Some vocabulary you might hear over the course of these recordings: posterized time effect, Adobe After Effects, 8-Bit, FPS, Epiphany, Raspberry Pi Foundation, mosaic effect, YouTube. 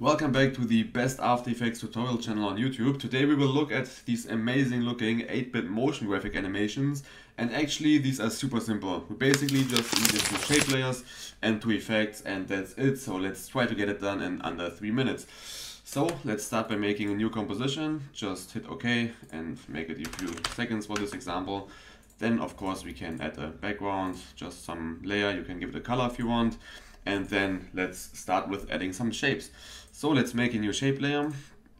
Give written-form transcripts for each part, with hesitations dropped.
Welcome back to the best After Effects tutorial channel on YouTube. Today we will look at these amazing looking 8-bit motion graphic animations, and actually these are super simple. We basically just need two shape layers and two effects and that's it. So let's try to get it done in under 3 minutes. So let's start by making a new composition. Just hit OK and make it a few seconds for this example. Then of course we can add a background, just some layer. You can give it a color if you want. And then let's start with adding some shapes. So let's make a new shape layer,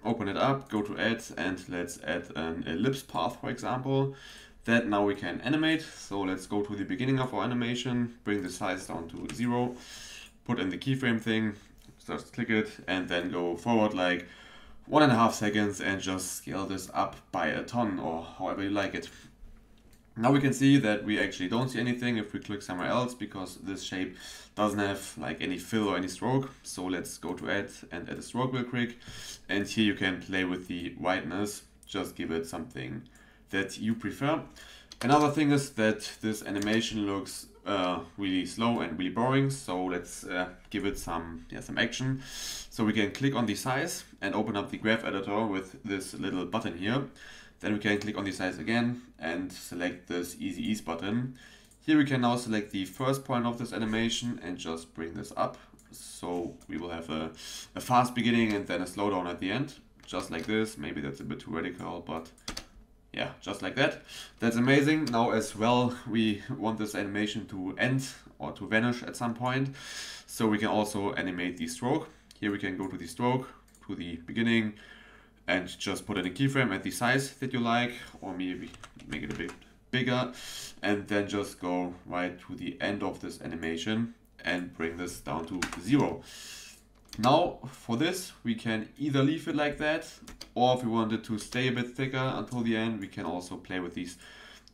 open it up, go to add, and let's add an ellipse path, for example, that now we can animate. So let's go to the beginning of our animation, bring the size down to 0, put in the keyframe thing, just click it, and then go forward like 1.5 seconds and just scale this up by a ton or however you like it. Now we can see that we actually don't see anything if we click somewhere else because this shape doesn't have like any fill or any stroke. So let's go to add and add a stroke real quick. And here you can play with the whiteness. Just give it something that you prefer. Another thing is that this animation looks really slow and really boring. So let's give it some action. So we can click on the size and open up the graph editor with this little button here. Then we can click on the size again and select this Easy Ease button. Here we can now select the first point of this animation and just bring this up. So we will have a fast beginning and then a slowdown at the end. Just like this. Maybe that's a bit too radical, but yeah, just like that. That's amazing. Now as well, we want this animation to end or to vanish at some point. So we can also animate the stroke. Here we can go to the stroke, to the beginning, and just put in a keyframe at the size that you like, or maybe make it a bit bigger, and then just go right to the end of this animation and bring this down to 0. Now for this, we can either leave it like that, or if we wanted to stay a bit thicker until the end, we can also play with these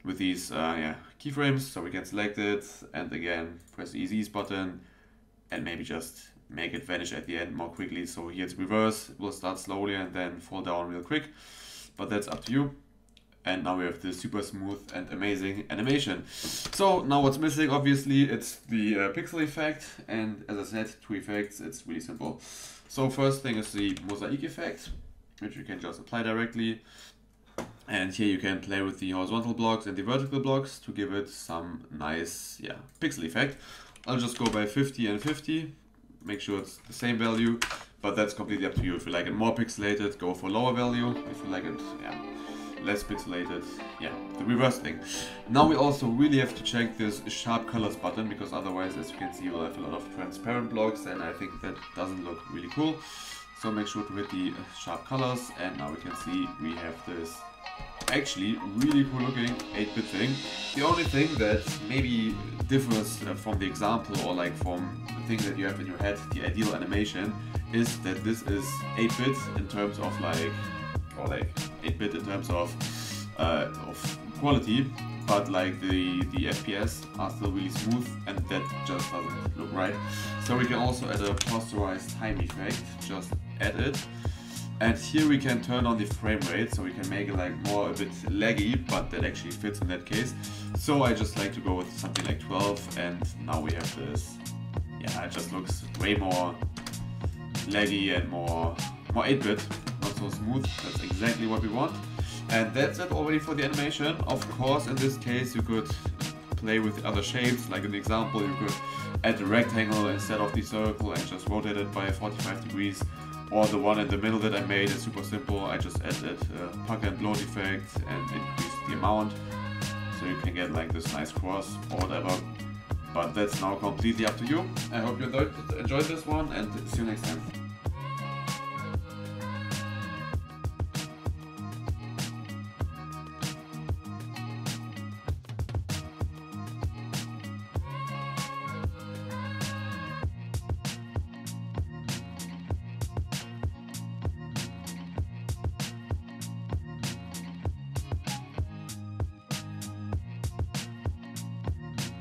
keyframes. So we can select it and again press the Easy Ease button and maybe just make it vanish at the end more quickly. So here it's reverse, it will start slowly and then fall down real quick, but that's up to you. And now we have this super smooth and amazing animation. So now what's missing, obviously, it's the pixel effect, and as I said, two effects, it's really simple. So first thing is the mosaic effect, which you can just apply directly. And here you can play with the horizontal blocks and the vertical blocks to give it some nice pixel effect. I'll just go by 50 and 50. Make sure it's the same value, but that's completely up to you. If you like it more pixelated, go for lower value. If you like it less pixelated, the reverse thing. Now we also really have to check this sharp colors button, because otherwise, as you can see, we'll have a lot of transparent blocks, and I think that doesn't look really cool. So make sure to hit the sharp colors, and now we can see we have this actually really cool looking 8-bit thing. The only thing that maybe differs from the example, or like from the thing that you have in your head, the ideal animation, is that this is 8-bit in terms of quality, but like the FPS are still really smooth, and that just doesn't look right. So we can also add a posterized time effect, just add it. And here we can turn on the frame rate, so we can make it like more a bit laggy, but that actually fits in that case. So I just like to go with something like 12, and now we have this. Yeah, it just looks way more laggy and more 8-bit, not so smooth. That's exactly what we want. And that's it already for the animation. Of course, in this case, you could play with other shapes. Like in the example, you could add a rectangle instead of the circle and just rotate it by 45 degrees. Or the one in the middle that I made is super simple. I just added a pucker and bloat effect and increased the amount, so you can get like this nice cross or whatever. But that's now completely up to you. I hope you enjoyed this one, and see you next time.